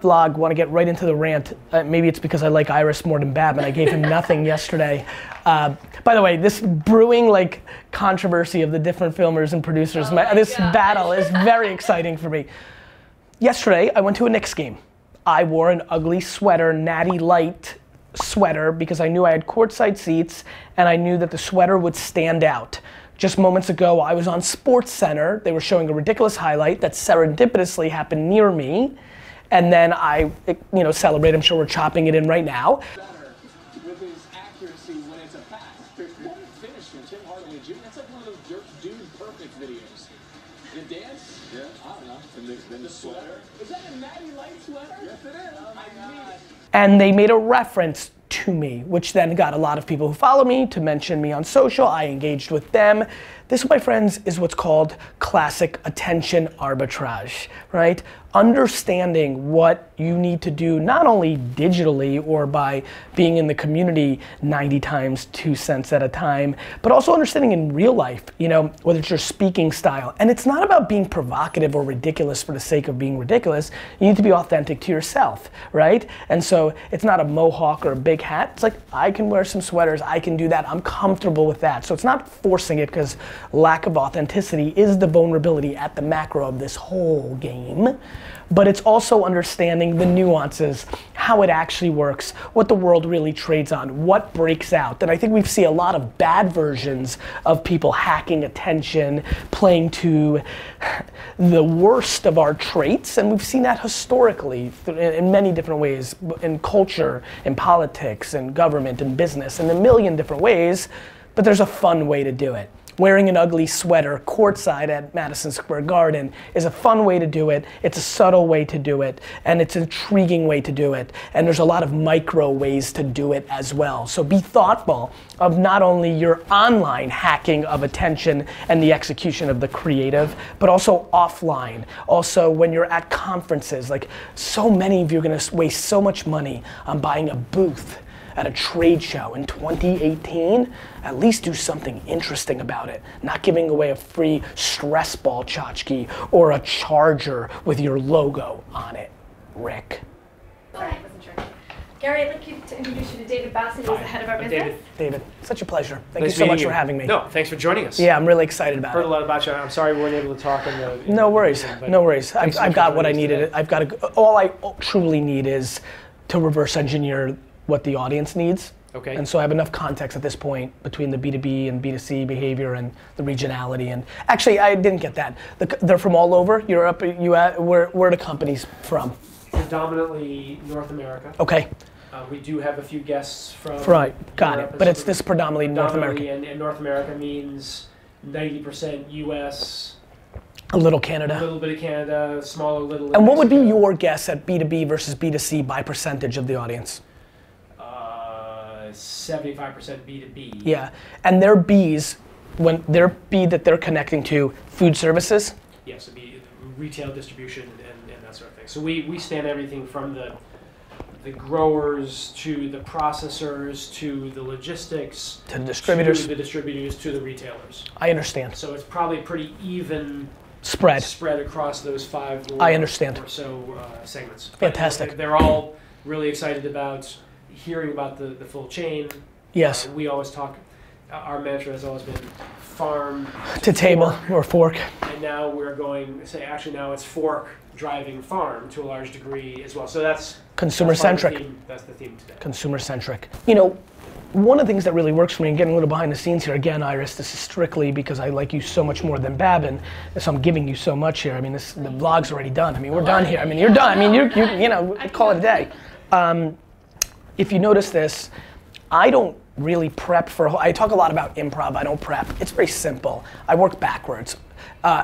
Vlog, want to get right into the rant. Maybe it's because I like Iris more than Babin. I gave him nothing yesterday. By the way, this brewing like controversy of the different filmers and producers, this battle is very exciting for me. Yesterday, I went to a Knicks game. I wore an ugly sweater, Natty Light sweater, because I knew I had courtside seats and I knew that the sweater would stand out. Just moments ago, I was on Sports Center. They were showing a ridiculous highlight that serendipitously happened near me. And then I, you know, celebrate. I'm sure we're chopping it in right now. With his accuracy when it's a pass. Finished with Tim Hardaway Jr. That's like one of those dude perfect videos. The dance? Yeah. I don't know. And the sweater. Is that a Natty Light sweater? Yes, it is. Oh my God. And they made a reference to me, which then got a lot of people who follow me to mention me on social. I engaged with them. This, my friends, is what's called classic attention arbitrage, right? Understanding what you need to do, not only digitally or by being in the community 90 times 2 cents at a time, but also understanding in real life, you know, whether it's your speaking style. And it's not about being provocative or ridiculous for the sake of being ridiculous. You need to be authentic to yourself, right? And so it's not a mohawk or a big hat. It's like, I can wear some sweaters, I can do that, I'm comfortable with that. So it's not forcing it, because lack of authenticity is the vulnerability at the macro of this whole game. But it's also understanding the nuances, how it actually works, what the world really trades on, what breaks out. And I think we see a lot of bad versions of people hacking attention, playing to the worst of our traits, and we've seen that historically in many different ways, in culture, in politics, in government, in business, in a million different ways, but there's a fun way to do it. Wearing an ugly sweater courtside at Madison Square Garden is a fun way to do it, it's a subtle way to do it, and it's an intriguing way to do it, and there's a lot of micro ways to do it as well. So be thoughtful of not only your online hacking of attention and the execution of the creative, but also offline. Also when you're at conferences, like so many of you are gonna waste so much money on buying a booth at a trade show in 2018, at least do something interesting about it. Not giving away a free stress ball tchotchke or a charger with your logo on it, Rick. Sorry, I wasn't sure. Gary, I'd like you to introduce you to David Bassett, who's the head of our business. David, such a pleasure. Thank you so much for having me. No, thanks for joining us. Yeah, I'm really excited about it. Heard a lot about you. I'm sorry we weren't able to talk. No worries, no worries. I've got what I needed. I've got all I truly need is to reverse engineer what the audience needs. Okay. And so I have enough context at this point between the B2B and B2C behavior and the regionality. And actually, I didn't get that. They're from all over Europe, US. Where are the companies from? Predominantly North America. Okay. We do have a few guests from Europe. Got it. But it's this predominantly North America. And North America means 90% US. A little Canada. A little bit of Canada, smaller little. And what would be your guess at B2B versus B2C by percentage of the audience? 75% B2B. Yeah, and their B's, when their B that they're connecting to, food services? Yes, it'd be retail distribution and that sort of thing. So we span everything from the growers to the processors to the logistics to the distributors to the retailers. I understand. So it's probably pretty even spread across those five or so segments. Fantastic. They're all really excited about hearing about the full chain. Yes. We always talk, our mantra has always been farm to table or fork. And now we're going, now it's fork driving farm to a large degree as well. So that's consumer centric. That's the theme today. Consumer centric. You know, one of the things that really works for me, and getting a little behind the scenes here, again, Iris, this is strictly because I like you so much more than Babin, so I'm giving you so much here. I mean, the vlog's already done. I mean, we're done here. I mean, you're done. I mean, you know, call it a day. If you notice this, I don't really prep for, I talk a lot about improv, I don't prep. It's very simple. I work backwards.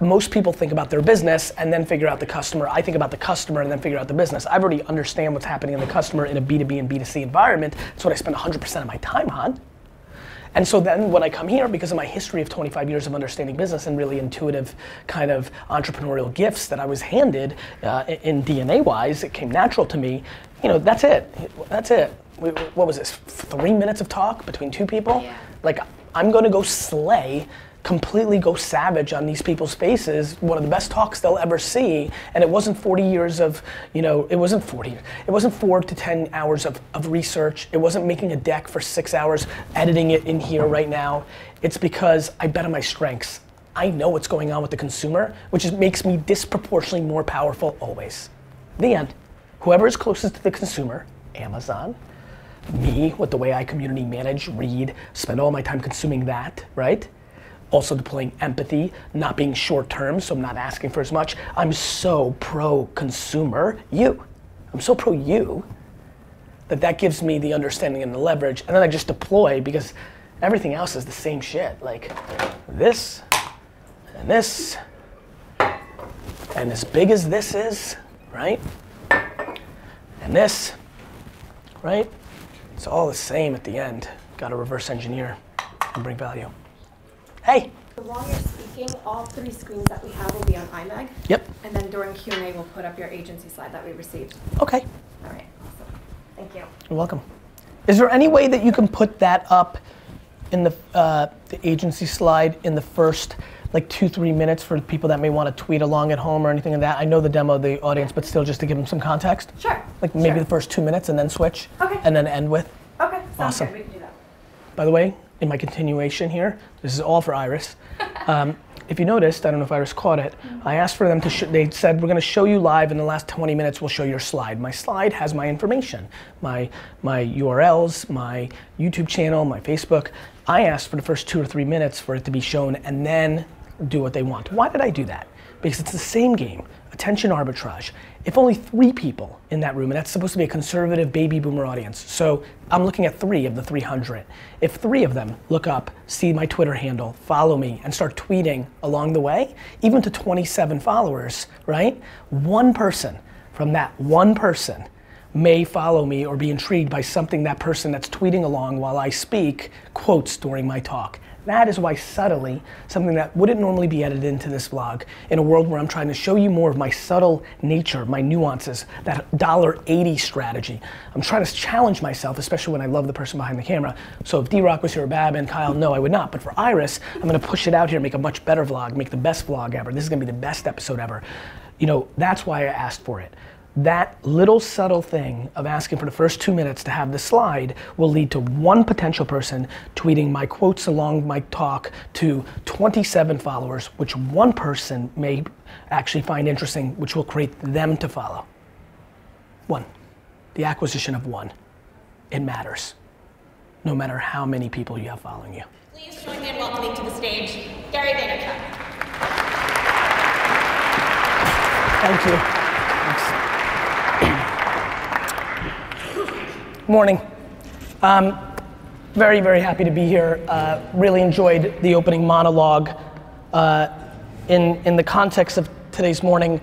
Most people think about their business and then figure out the customer. I think about the customer and then figure out the business. I already understand what's happening in the customer in a B2B and B2C environment. That's what I spend 100% of my time on. And so then when I come here, because of my history of 25 years of understanding business and really intuitive kind of entrepreneurial gifts that I was handed in DNA-wise, it came natural to me. You know, that's it. That's it. What was this? 3 minutes of talk between two people? Yeah. Like, I'm going to go slay completely go savage on these people's faces, one of the best talks they'll ever see, and it wasn't 40 years of, you know, it wasn't 40, it wasn't 4 to 10 hours of research, it wasn't making a deck for 6 hours, editing it in here right now. It's because I bet on my strengths. I know what's going on with the consumer, which is, makes me disproportionately more powerful always. The end. Whoever is closest to the consumer, Amazon, me, with the way I community manage, read, spend all my time consuming that, right? Also deploying empathy, not being short-term, so I'm not asking for as much. I'm so pro-consumer, you. I'm so pro-you that that gives me the understanding and the leverage, and then I just deploy because everything else is the same shit. Like this, and this, and as big as this is, right? And this, right? It's all the same at the end. Gotta reverse engineer and bring value. Hey. While you're speaking, all 3 screens that we have will be on iMag. Yep. And then during Q&A, we'll put up your agency slide that we received. Okay. All right, awesome. Thank you. You're welcome. Is there any way that you can put that up in the agency slide in the first, like 2-3 minutes for people that may want to tweet along at home or anything like that? I know the demo, the audience, but still just to give them some context. Sure. Like maybe the first 2 minutes and then switch. Okay. And then end with. Okay, sounds good. We can do that. By the way, in my continuation here, this is all for Iris. If you noticed, I don't know if Iris caught it, I asked for them to, they said, we're gonna show you live in the last 20 minutes, we'll show your slide. My slide has my information, my URLs, my YouTube channel, my Facebook. I asked for the first 2 or 3 minutes for it to be shown and then do what they want. Why did I do that? Because it's the same game, attention arbitrage. If only 3 people in that room, and that's supposed to be a conservative baby boomer audience, so I'm looking at 3 of the 300. If 3 of them look up, see my Twitter handle, follow me, and start tweeting along the way, even to 27 followers, right? One person from that one person may follow me or be intrigued by something that person that's tweeting along while I speak quotes during my talk. That is why subtly, something that wouldn't normally be edited into this vlog, in a world where I'm trying to show you more of my subtle nature, my nuances, that $1.80 strategy. I'm trying to challenge myself, especially when I love the person behind the camera. So if D-Rock was here, Babin, Kyle, no, I would not. But for Iris, I'm gonna push it out here, make a much better vlog, make the best vlog ever. This is gonna be the best episode ever. You know, that's why I asked for it. That little subtle thing of asking for the first 2 minutes to have the slide will lead to 1 potential person tweeting my quotes along my talk to 27 followers, which 1 person may actually find interesting, which will create them to follow. 1. The acquisition of 1. It matters, no matter how many people you have following you. Please join me in welcoming to the stage, Gary Vaynerchuk. Thank you. Thanks. Morning. Very, very happy to be here. Really enjoyed the opening monologue. In the context of today's morning,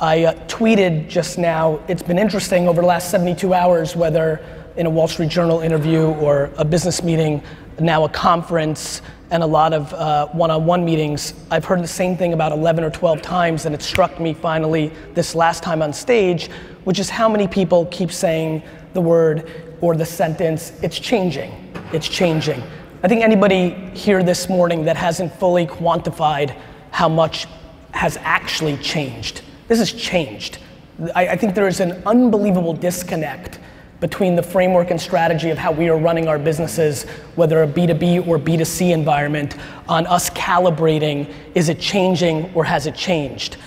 I tweeted just now, it's been interesting over the last 72 hours, whether in a Wall Street Journal interview or a business meeting, now a conference, and a lot of one-on-one meetings, I've heard the same thing about 11 or 12 times, and it struck me finally this last time on stage, which is how many people keep saying the word or the sentence, it's changing, it's changing. I think anybody here this morning that hasn't fully quantified how much has actually changed. This has changed. I think there is an unbelievable disconnect between the framework and strategy of how we are running our businesses, whether a B2B or B2C environment, on us calibrating, is it changing or has it changed?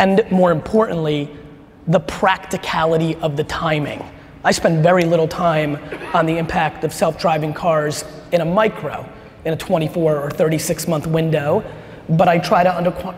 And more importantly, the practicality of the timing. I spend very little time on the impact of self-driving cars in a micro, in a 24 or 36 month window, but I try to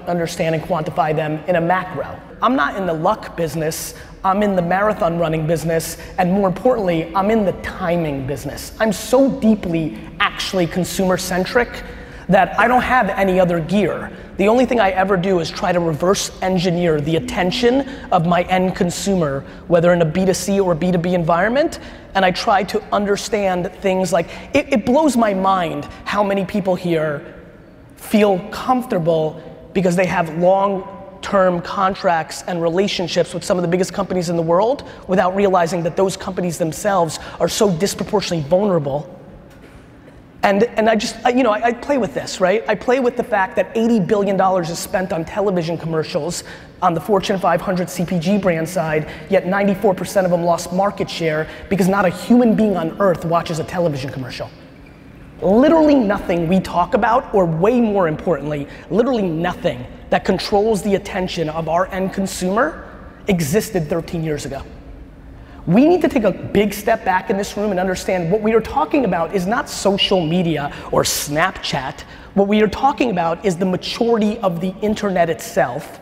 understand and quantify them in a macro. I'm not in the luck business, I'm in the marathon running business, and more importantly, I'm in the timing business. I'm so deeply actually consumer centric that I don't have any other gear. The only thing I ever do is try to reverse engineer the attention of my end consumer, whether in a B2C or B2B environment, and I try to understand things like, it blows my mind how many people here feel comfortable because they have long-term contracts and relationships with some of the biggest companies in the world without realizing that those companies themselves are so disproportionately vulnerable And I play with this, right? I play with the fact that $80 billion is spent on television commercials on the Fortune 500 CPG brand side, yet 94% of them lost market share because not a human being on earth watches a television commercial. Literally nothing we talk about, or way more importantly, literally nothing that controls the attention of our end consumer existed 13 years ago. We need to take a big step back in this room and understand what we are talking about is not social media or Snapchat. What we are talking about is the maturity of the internet itself,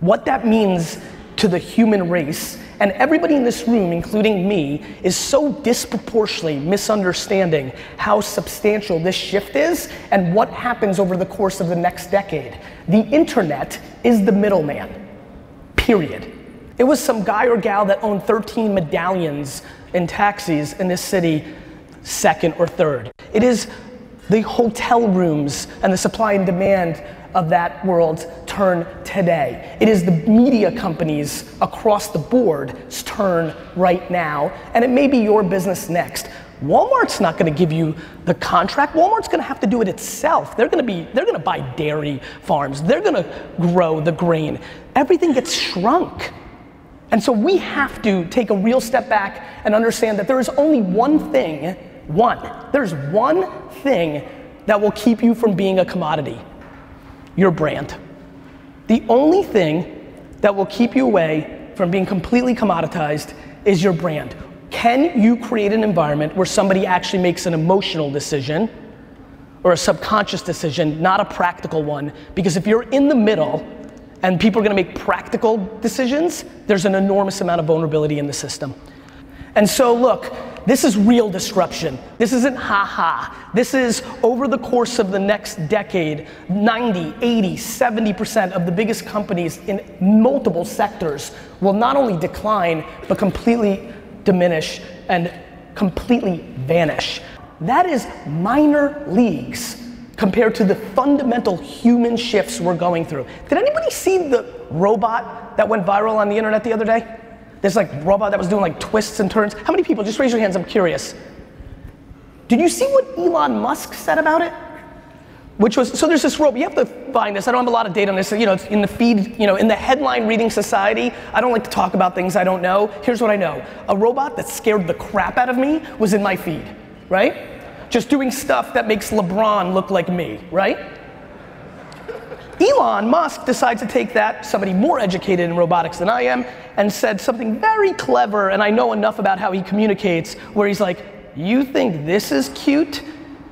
what that means to the human race, and everybody in this room, including me, is so disproportionately misunderstanding how substantial this shift is and what happens over the course of the next decade. The internet is the middleman, period. It was some guy or gal that owned 13 medallions in taxis in this city, second or third. It is the hotel rooms and the supply and demand of that world's turn today. It is the media companies across the board's turn right now, and it may be your business next. Walmart's not gonna give you the contract. Walmart's gonna have to do it itself. They're gonna buy dairy farms. They're gonna grow the grain. Everything gets shrunk. And so we have to take a real step back and understand that there is only one thing that will keep you from being a commodity: your brand. The only thing that will keep you away from being completely commoditized is your brand. Can you create an environment where somebody actually makes an emotional decision or a subconscious decision, not a practical one? Because if you're in the middle, and people are gonna make practical decisions, there's an enormous amount of vulnerability in the system. And so look, this is real disruption. This isn't ha-ha. This is, over the course of the next decade, 90, 80, 70% of the biggest companies in multiple sectors will not only decline, but completely diminish and completely vanish. That is minor leagues compared to the fundamental human shifts we're going through. Did anybody see the robot that went viral on the internet the other day? This like robot that was doing like twists and turns. How many people? Just raise your hands, I'm curious. Did you see what Elon Musk said about it? Which was, so there's this robot, you have to find this, I don't have a lot of data on this, it's in the feed, in the headline reading society, I don't like to talk about things I don't know. Here's what I know. A robot that scared the crap out of me was in my feed, right? Just doing stuff that makes LeBron look like me, right? Elon Musk decides to take that, somebody more educated in robotics than I am, and said something very clever, and I know enough about how he communicates, where he's like, you think this is cute?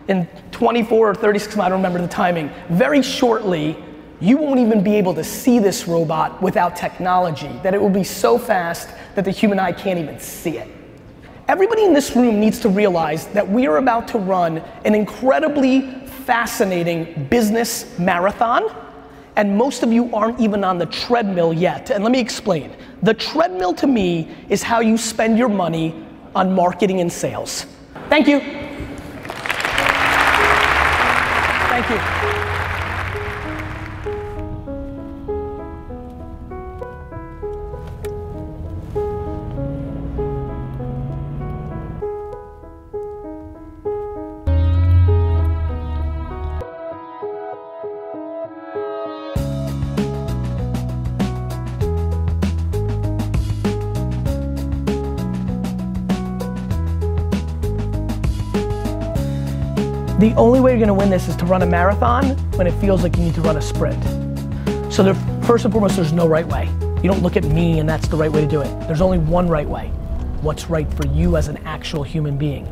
In 24 or 36, I don't remember the timing, very shortly, you won't even be able to see this robot without technology, that it will be so fast that the human eye can't even see it. Everybody in this room needs to realize that we are about to run an incredibly fascinating business marathon, and most of you aren't even on the treadmill yet. And let me explain. The treadmill to me is how you spend your money on marketing and sales. Thank you. Thank you. The only way you're gonna win this is to run a marathon when it feels like you need to run a sprint. So first and foremost, there's no right way. You don't look at me and that's the right way to do it. There's only one right way. What's right for you as an actual human being.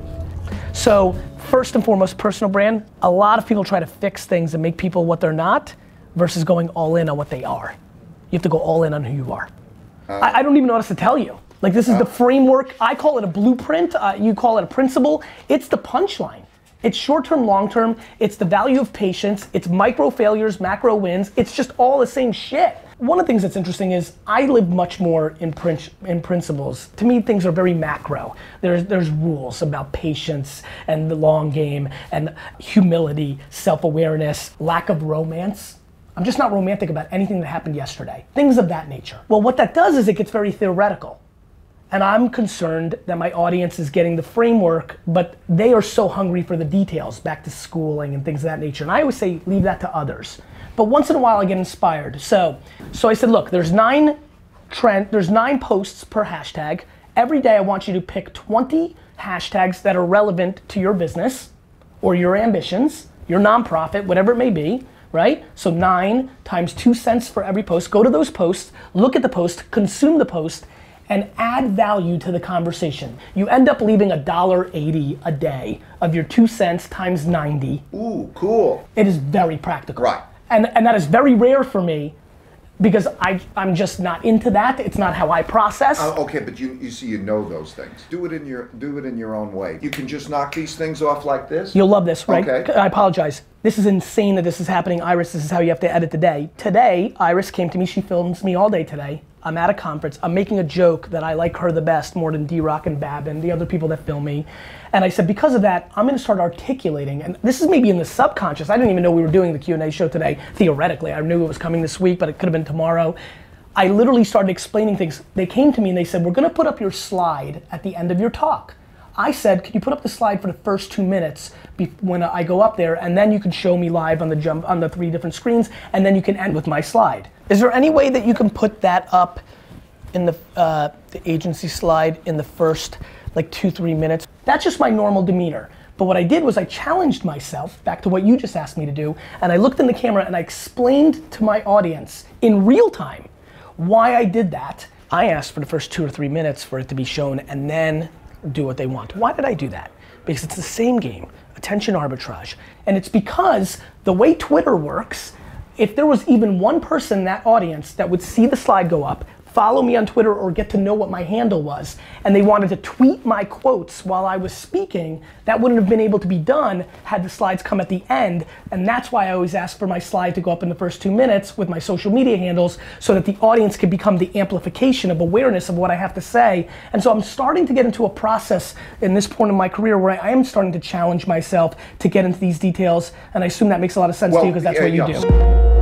So first and foremost, personal brand. A lot of people try to fix things and make people what they're not versus going all in on what they are. You have to go all in on who you are. I don't even know what else to tell you. Like, this is the framework. I call it a blueprint. You call it a principle. It's the punchline. It's short-term, long-term, it's the value of patience, it's micro failures, macro wins, it's just all the same shit. One of the things that's interesting is I live much more in principles. To me, things are very macro. There's rules about patience and the long game and humility, self-awareness, lack of romance. I'm just not romantic about anything that happened yesterday. Things of that nature. Well, what that does is it gets very theoretical. And I'm concerned that my audience is getting the framework, but they are so hungry for the details, back to schooling and things of that nature. And I always say, leave that to others. But once in a while I get inspired. So I said, look, there's nine posts per hashtag. Every day I want you to pick 20 hashtags that are relevant to your business or your ambitions, your nonprofit, whatever it may be, right? So 9 times 2 cents for every post. Go to those posts, look at the post, consume the post, and add value to the conversation. You end up leaving $1.80 a day of your 2 cents times 90. Ooh, cool. It is very practical. Right. And that is very rare for me because I'm just not into that. It's not how I process. Okay, but you see, you know those things. Do it in your own way. You can just knock these things off like this. You'll love this, right? Okay. I apologize. This is insane that this is happening, Iris. This is how you have to edit the day. Today, Iris came to me. She films me all day today. I'm at a conference, I'm making a joke that I like her the best more than D-Rock and Babin, the other people that film me. And I said, because of that, I'm gonna start articulating, and this is maybe in the subconscious. I didn't even know we were doing the Q&A show today. Theoretically, I knew it was coming this week, but it could have been tomorrow. I literally started explaining things. They came to me and they said, we're gonna put up your slide at the end of your talk. I said, can you put up the slide for the first 2 minutes when I go up there, and then you can show me live on the three different screens, and then you can end with my slide. Is there any way that you can put that up in the agency slide in the first like 2-3 minutes? That's just my normal demeanor. But what I did was I challenged myself, back to what you just asked me to do, and I looked in the camera and I explained to my audience in real time why I did that. I asked for the first 2 or 3 minutes for it to be shown and then do what they want. Why did I do that? Because it's the same game, attention arbitrage. And it's because the way Twitter works, if there was even one person in that audience that would see the slide go up, follow me on Twitter or get to know what my handle was, and they wanted to tweet my quotes while I was speaking, that wouldn't have been able to be done had the slides come at the end. And that's why I always ask for my slide to go up in the first 2 minutes with my social media handles, so that the audience could become the amplification of awareness of what I have to say. And so I'm starting to get into a process in this point in my career where I am starting to challenge myself to get into these details, and I assume that makes a lot of sense to you because that's what you do.